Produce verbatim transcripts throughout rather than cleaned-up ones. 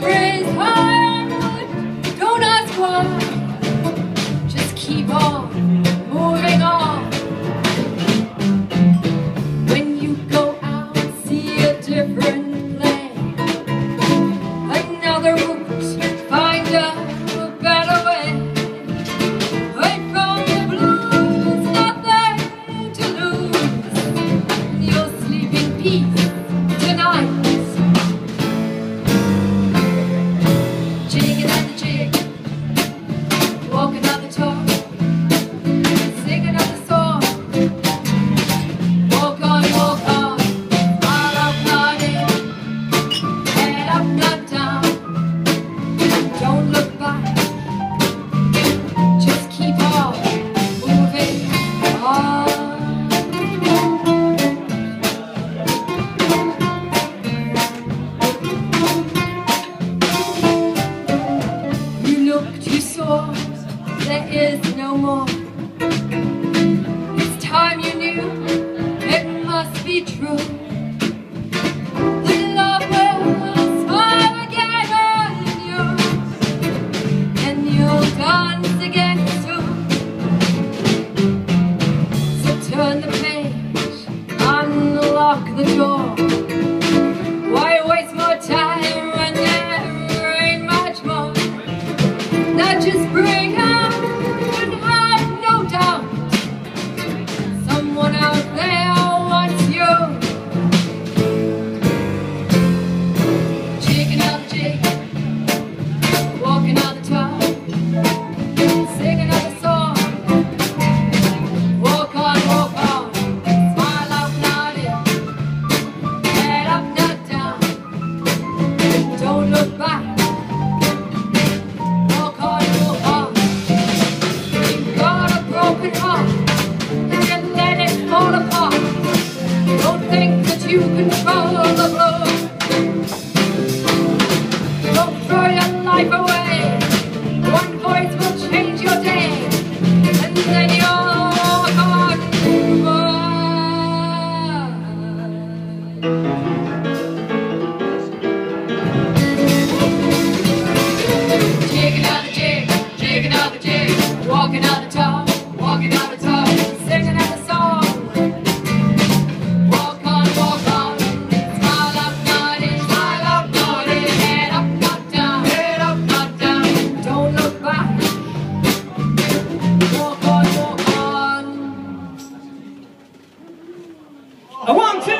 praise high on wood, don't ask why, just keep on moving on. When you go out, see a different play, another route, find a better way. Away from the blues, nothing to lose, you'll sleep in peace tonight. There is no more. It's time you knew it must be true. The love will smile again on you, and you'll dance again soon. So turn the page, unlock the door. Why waste more time when there ain't much more? Now just bring out. You control the blow. Don't throw your life away. One voice will change your day, and then you're gone forever. Taking out the jig, taking out the jig, walking out the top, walking out the top, singing out the song. I want to!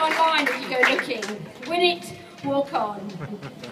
Online if you go looking. Winnet, walk on.